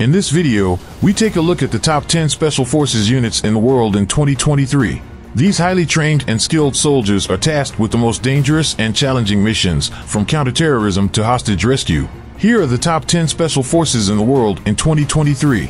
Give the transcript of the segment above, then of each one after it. In this video, we take a look at the top 10 Special Forces units in the world in 2023. These highly trained and skilled soldiers are tasked with the most dangerous and challenging missions, from counterterrorism to hostage rescue. Here are the top 10 Special Forces in the world in 2023.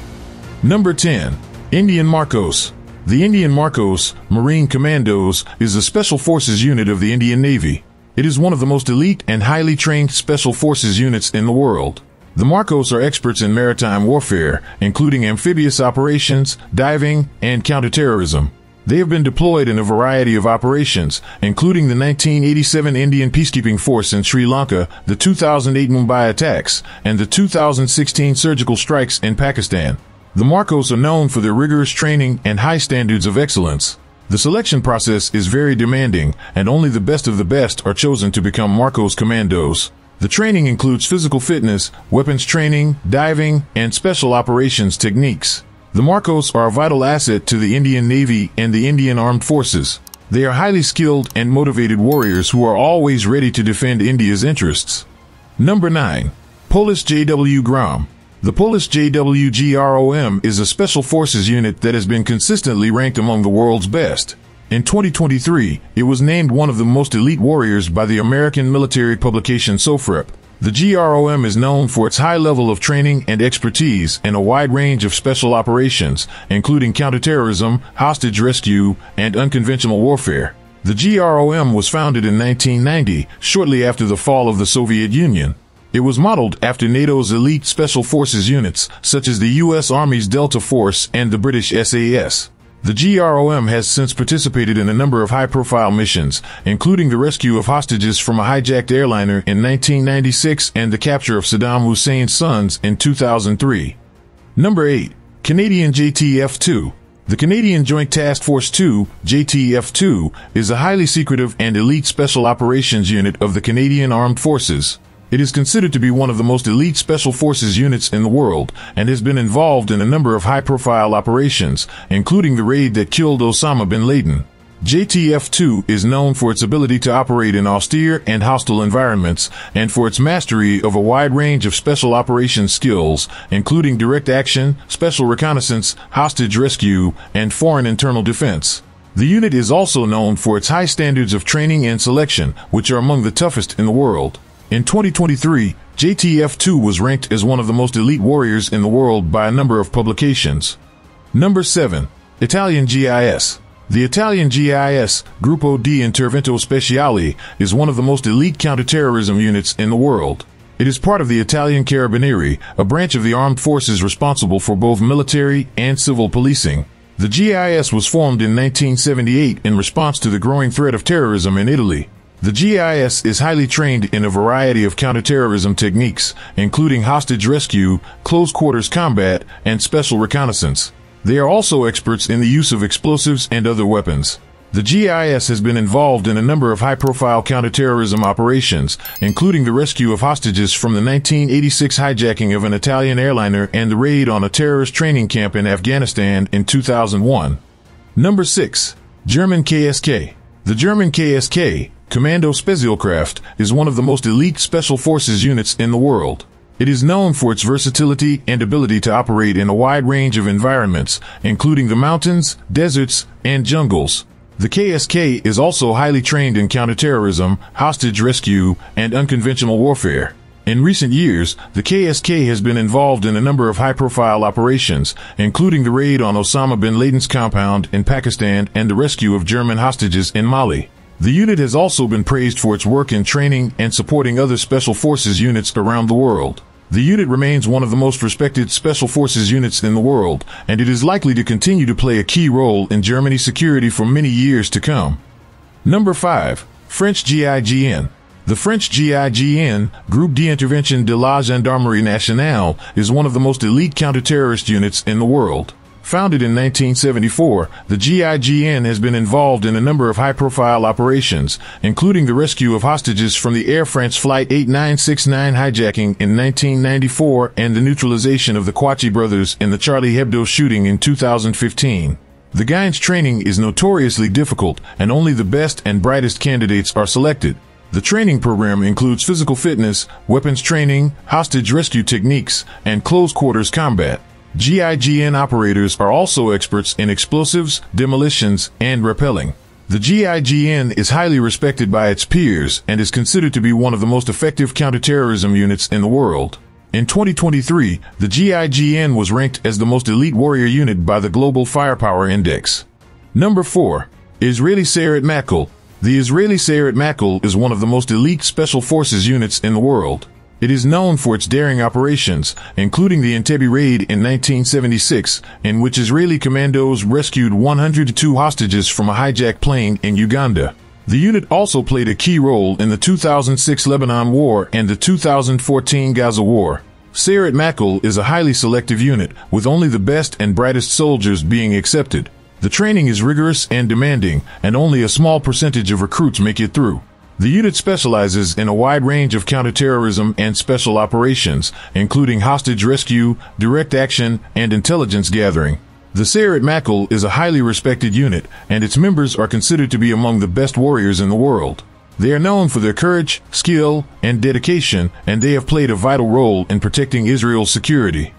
Number 10. Indian Marcos. The Indian Marcos, Marine Commandos, is a Special Forces unit of the Indian Navy. It is one of the most elite and highly trained Special Forces units in the world. The Marcos are experts in maritime warfare, including amphibious operations, diving, and counterterrorism. They have been deployed in a variety of operations, including the 1987 Indian Peacekeeping Force in Sri Lanka, the 2008 Mumbai attacks, and the 2016 surgical strikes in Pakistan. The Marcos are known for their rigorous training and high standards of excellence. The selection process is very demanding, and only the best of the best are chosen to become Marcos Commandos. The training includes physical fitness, weapons training, diving, and special operations techniques. The Marcos are a vital asset to the Indian Navy and the Indian Armed Forces. They are highly skilled and motivated warriors who are always ready to defend India's interests. Number 9. Polish JW Grom. The Polish JW Grom is a Special Forces unit that has been consistently ranked among the world's best. In 2023, it was named one of the most elite warriors by the American military publication SOFREP. The GROM is known for its high level of training and expertise in a wide range of special operations, including counterterrorism, hostage rescue, and unconventional warfare. The GROM was founded in 1990, shortly after the fall of the Soviet Union. It was modeled after NATO's elite Special Forces units, such as the U.S. Army's Delta Force and the British SAS. The GROM has since participated in a number of high-profile missions, including the rescue of hostages from a hijacked airliner in 1996 and the capture of Saddam Hussein's sons in 2003. Number 8. Canadian JTF-2. The Canadian Joint Task Force 2, JTF-2, is a highly secretive and elite special operations unit of the Canadian Armed Forces. It is considered to be one of the most elite Special Forces units in the world and has been involved in a number of high-profile operations, including the raid that killed Osama bin Laden. JTF-2 is known for its ability to operate in austere and hostile environments and for its mastery of a wide range of special operations skills, including direct action, special reconnaissance, hostage rescue, and foreign internal defense. The unit is also known for its high standards of training and selection, which are among the toughest in the world. In 2023, JTF-2 was ranked as one of the most elite warriors in the world by a number of publications. Number 7. Italian GIS. The Italian GIS, Gruppo di Intervento Speciale, is one of the most elite counterterrorism units in the world. It is part of the Italian Carabinieri, a branch of the armed forces responsible for both military and civil policing. The GIS was formed in 1978 in response to the growing threat of terrorism in Italy. The GIS is highly trained in a variety of counterterrorism techniques, including hostage rescue, close-quarters combat, and special reconnaissance. They are also experts in the use of explosives and other weapons. The GIS has been involved in a number of high-profile counterterrorism operations, including the rescue of hostages from the 1986 hijacking of an Italian airliner and the raid on a terrorist training camp in Afghanistan in 2001. Number 6. German KSK. The German KSK, Kommando Spezialkräfte, is one of the most elite Special Forces units in the world. It is known for its versatility and ability to operate in a wide range of environments, including the mountains, deserts, and jungles. The KSK is also highly trained in counterterrorism, hostage rescue, and unconventional warfare. In recent years, the KSK has been involved in a number of high-profile operations, including the raid on Osama bin Laden's compound in Pakistan and the rescue of German hostages in Mali. The unit has also been praised for its work in training and supporting other Special Forces units around the world. The unit remains one of the most respected Special Forces units in the world, and it is likely to continue to play a key role in Germany's security for many years to come. Number 5. French GIGN. The French GIGN, Groupe d'Intervention de la Gendarmerie Nationale, is one of the most elite counter-terrorist units in the world. Founded in 1974, the GIGN has been involved in a number of high-profile operations, including the rescue of hostages from the Air France Flight 8969 hijacking in 1994 and the neutralization of the Kouachi brothers in the Charlie Hebdo shooting in 2015. The GIGN's training is notoriously difficult, and only the best and brightest candidates are selected. The training program includes physical fitness, weapons training, hostage rescue techniques, and close quarters combat. GIGN operators are also experts in explosives, demolitions, and rappelling. The GIGN is highly respected by its peers and is considered to be one of the most effective counterterrorism units in the world. In 2023, the GIGN was ranked as the most elite warrior unit by the Global Firepower Index. Number 4. Israeli Sayeret Matkal. The Israeli Sayeret Matkal is one of the most elite special forces units in the world. It is known for its daring operations, including the Entebbe raid in 1976, in which Israeli commandos rescued 102 hostages from a hijacked plane in Uganda. The unit also played a key role in the 2006 Lebanon War and the 2014 Gaza War. Sayeret Matkal is a highly selective unit, with only the best and brightest soldiers being accepted. The training is rigorous and demanding, and only a small percentage of recruits make it through. The unit specializes in a wide range of counterterrorism and special operations, including hostage rescue, direct action, and intelligence gathering. The Sayeret Matkal is a highly respected unit, and its members are considered to be among the best warriors in the world. They are known for their courage, skill, and dedication, and they have played a vital role in protecting Israel's security.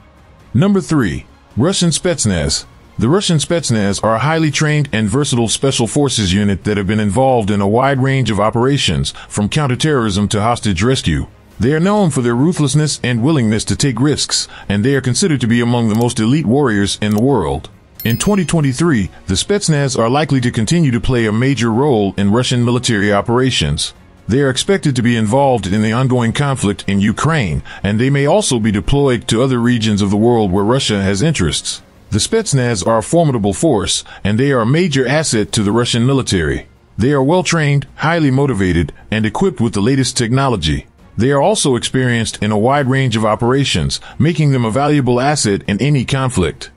Number 3. Russian Spetsnaz. The Russian Spetsnaz are a highly trained and versatile special forces unit that have been involved in a wide range of operations, from counterterrorism to hostage rescue. They are known for their ruthlessness and willingness to take risks, and they are considered to be among the most elite warriors in the world. In 2023, the Spetsnaz are likely to continue to play a major role in Russian military operations. They are expected to be involved in the ongoing conflict in Ukraine, and they may also be deployed to other regions of the world where Russia has interests. The Spetsnaz are a formidable force, and they are a major asset to the Russian military. They are well-trained, highly motivated, and equipped with the latest technology. They are also experienced in a wide range of operations, making them a valuable asset in any conflict.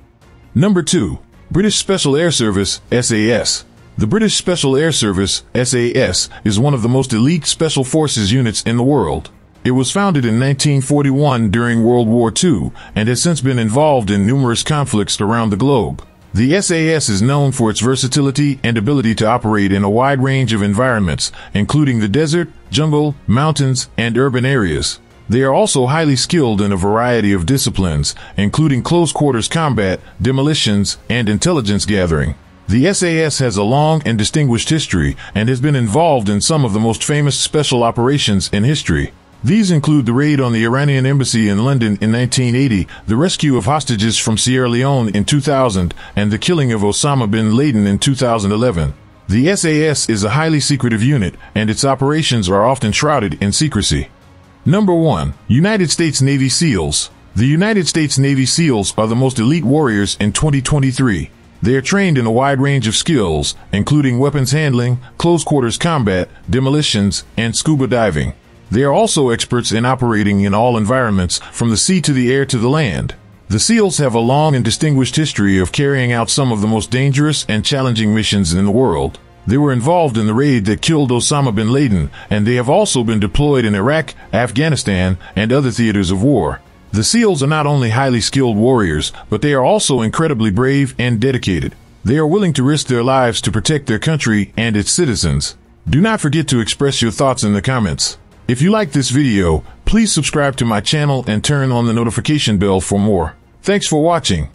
Number 2. British Special Air Service, SAS. The British Special Air Service, SAS, is one of the most elite special forces units in the world. It was founded in 1941 during World War II and has since been involved in numerous conflicts around the globe. The SAS is known for its versatility and ability to operate in a wide range of environments, including the desert, jungle, mountains, and urban areas. They are also highly skilled in a variety of disciplines, including close quarters combat, demolitions, and intelligence gathering. The SAS has a long and distinguished history and has been involved in some of the most famous special operations in history. These include the raid on the Iranian embassy in London in 1980, the rescue of hostages from Sierra Leone in 2000, and the killing of Osama bin Laden in 2011. The SAS is a highly secretive unit, and its operations are often shrouded in secrecy. Number 1. United States Navy SEALs. The United States Navy SEALs are the most elite warriors in 2023. They are trained in a wide range of skills, including weapons handling, close quarters combat, demolitions, and scuba diving. They are also experts in operating in all environments, from the sea to the air to the land. The SEALs have a long and distinguished history of carrying out some of the most dangerous and challenging missions in the world. They were involved in the raid that killed Osama bin Laden, and they have also been deployed in Iraq, Afghanistan, and other theaters of war. The SEALs are not only highly skilled warriors, but they are also incredibly brave and dedicated. They are willing to risk their lives to protect their country and its citizens. Do not forget to express your thoughts in the comments. If you like this video, please subscribe to my channel and turn on the notification bell for more. Thanks for watching.